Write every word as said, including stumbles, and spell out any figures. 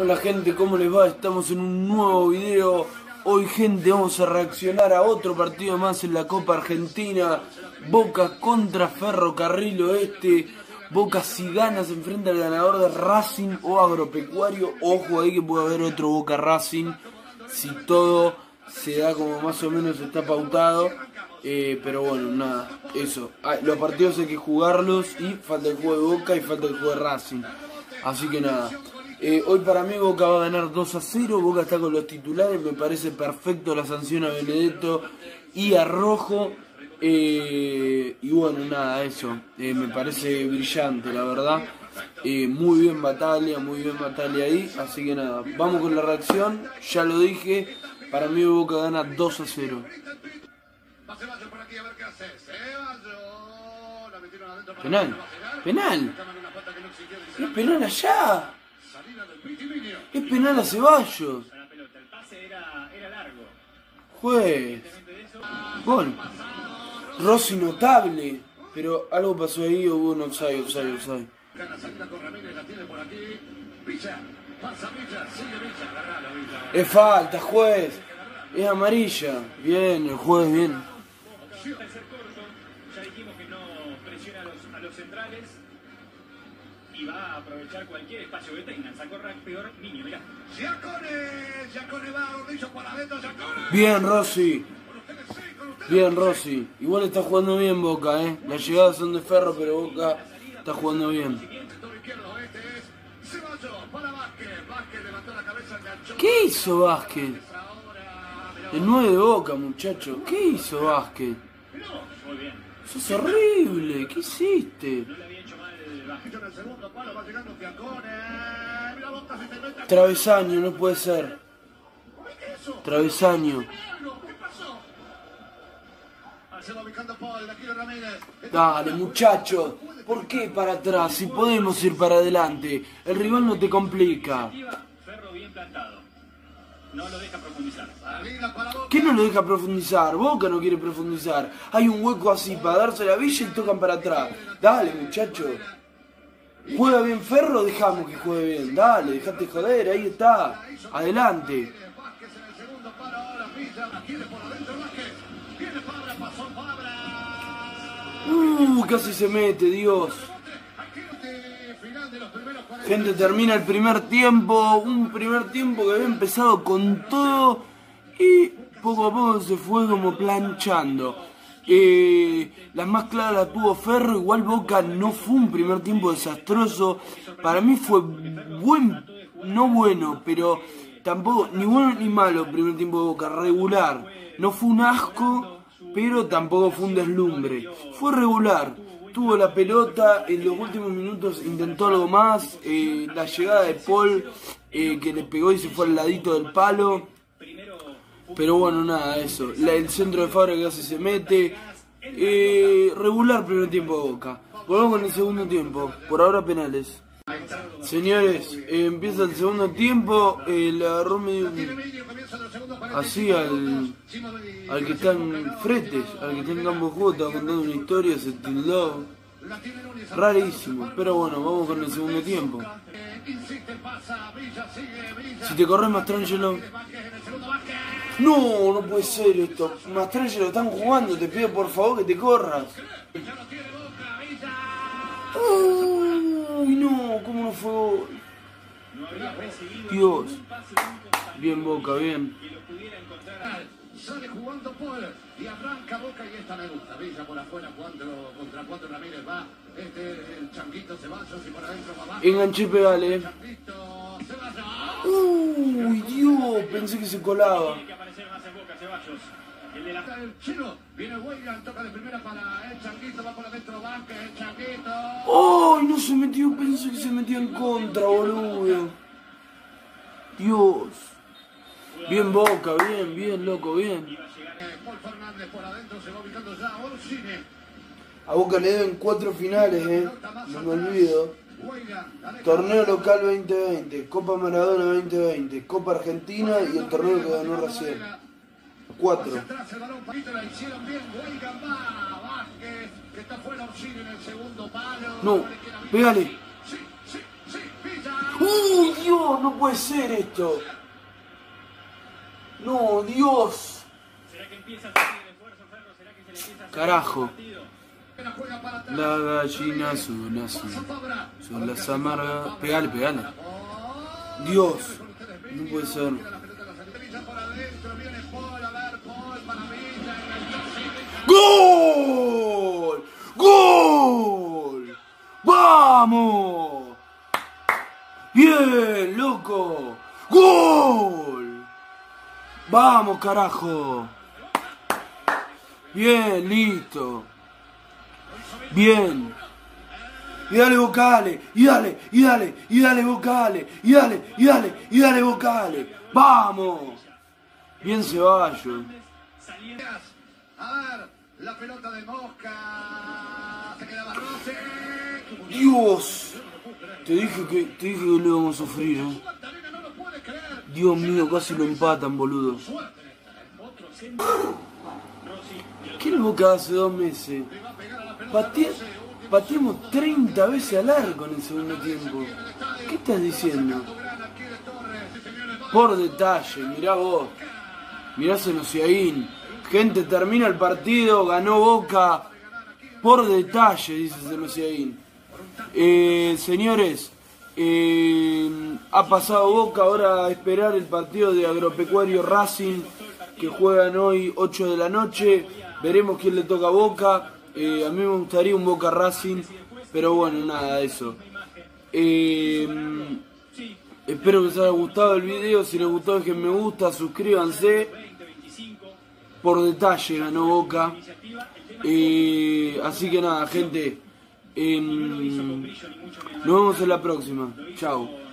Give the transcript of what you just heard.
Hola gente, ¿cómo les va? Estamos en un nuevo video. Hoy gente, vamos a reaccionar a otro partido más en la Copa Argentina. Boca contra Ferrocarril Oeste. Boca si gana se enfrenta al ganador de Racing o Agropecuario. Ojo ahí que puede haber otro Boca Racing, si todo se da como más o menos está pautado. Eh, pero bueno, nada, eso. Ah, los partidos hay que jugarlos y falta el juego de Boca y falta el juego de Racing. Así que nada, eh, hoy para mí Boca va a ganar dos a cero. Boca está con los titulares, me parece perfecto la sanción a Benedetto y a Rojo. Eh, y bueno, nada, eso. Eh, me parece brillante, la verdad. Eh, muy bien Batalla, muy bien Batalla ahí. Así que nada, vamos con la reacción. Ya lo dije, para mí Boca gana dos a cero. Ceballos por aquí, a ver qué hace. Ceballos. La metieron adentro. Penal. Penal. Es penal allá. Es penal a Ceballos. Juez. Gol. Rossi notable. Pero algo pasó ahí, hubo un offside, offside, offside. Es falta, juez. Es amarilla. Bien, el juez, bien. Tercer corto, ya dijimos que no presiona a los, a los centrales y va a aprovechar cualquier espacio que tengan. Sacó peor niño, mirá. Giacone, Giacone va, Gordillo para adentro, Giacone. Bien, Rossi. Bien, Rossi. Igual está jugando bien Boca, eh. Las llegadas son de Ferro, pero Boca está jugando bien. ¿Qué hizo Vázquez? El nueve de Boca, muchacho. ¿Qué hizo Vázquez? Muy bien. Eso es horrible, ¿qué hiciste? No le había hecho mal el bajito en el segundo palo, va llegando Giacone. Mira, Boca se te mete. Travesaño, no puede ser. Travesaño. ¿Qué pasó? Se va ubicando Paul, aquí Ramírez. Dale, muchacho. ¿Por qué para atrás? Si podemos ir para adelante. El rival no te complica. Ferro bien plantado. No lo deja profundizar. ¿Qué no lo deja profundizar? Boca no quiere profundizar. Hay un hueco así para darse la Villa y tocan para atrás. Dale, muchacho. Juega bien Ferro, dejamos que juegue bien. Dale, dejate joder, ahí está. Adelante. Uh, casi se mete, Dios. Gente, termina el primer tiempo, un primer tiempo que había empezado con todo y poco a poco se fue como planchando. Eh, las más claras las tuvo Ferro, igual Boca no fue un primer tiempo desastroso. Para mí fue buen, no bueno, pero tampoco, ni bueno ni malo el primer tiempo de Boca, regular. No fue un asco, pero tampoco fue un deslumbre, fue regular. Tuvo la pelota, en los últimos minutos intentó algo más, eh, la llegada de Paul eh, que le pegó y se fue al ladito del palo, pero bueno, nada, eso, la, el centro de Faro que casi se mete, eh, regular primer tiempo de Boca. Volvamos con el segundo tiempo, por ahora penales. Señores, eh, empieza el segundo tiempo, eh, le agarró medio así al, al que está en Fretes, al que está en campo de juego, estaba contando una historia, se tildó, rarísimo, pero bueno, vamos con el segundo tiempo. Si te corres Mastrangelo. No, no puede ser esto, Mastrangelo están jugando, te pido por favor que te corras. Uy, no, cómo no fue gol. Dios. Bien Boca, bien. Sale jugando Pole y arranca Boca y esta me gusta. Villa por afuera jugando contra cuatro, Ramírez va. Este el Changuito Ceballos y por adentro va Banca. Enganché, pegale. Uy, Dios, pensé que se colaba. Tiene que aparecer más en Boca, Ceballos. El de la el chino viene William, toca de primera para el Changuito, va por adentro Banca, el Changuito. ¡Oh! No se metió, pensé que se metió en contra, boludo. Dios. Bien Boca, bien, bien, loco, bien. Paul Fernández por adentro se va ubicando ya Orsini. A Boca le deben cuatro finales, eh. No me olvido. Torneo Local veinte veinte, Copa Maradona veinte veinte, Copa Argentina y el torneo que ganó recién. cuatro. No, pégale. ¡Uy, Dios! No puede ser esto. No, Dios. ¿Será que empieza a salir el esfuerzo, Ferro? ¿Será que se le empieza a salir? Carajo. La gallina son así, son las amargas. Pegale, pegale. Dios, no puede ser. ¡Gol! ¡Gol! ¡Vamos! ¡Bien, loco! ¡Gol! ¡Vamos, carajo! Bien, listo. Bien. Y dale vocales, y dale, y dale, y dale vocales, y dale, y dale, y dale vocales. ¡Vamos! Bien, Ceballos. A ver, la pelota de Mosca. Se quedaba Rossi. Dios. Te dije que te dije que lo íbamos a sufrir, ¿eh? Dios mío, casi lo empatan, boludo. ¿Qué es Boca hace dos meses? Bate, bateamos treinta veces al arco en el segundo tiempo. ¿Qué estás diciendo? Por detalle, mirá vos. Mirá Zeanoti Aguín. Gente, termina el partido, ganó Boca. Por detalle, dice Zeanoti Aguín. Eh, señores, eh, ha pasado Boca, ahora a esperar el partido de Agropecuario Racing, que juegan hoy ocho de la noche. Veremos quién le toca a Boca. Eh, a mí me gustaría un Boca Racing, pero bueno, nada, eso. Eh, espero que les haya gustado el video. Si les gustó, dejen me gusta, suscríbanse. Por detalle ganó Boca. Eh, así que nada, gente. Eh, nos vemos en la próxima. Chao.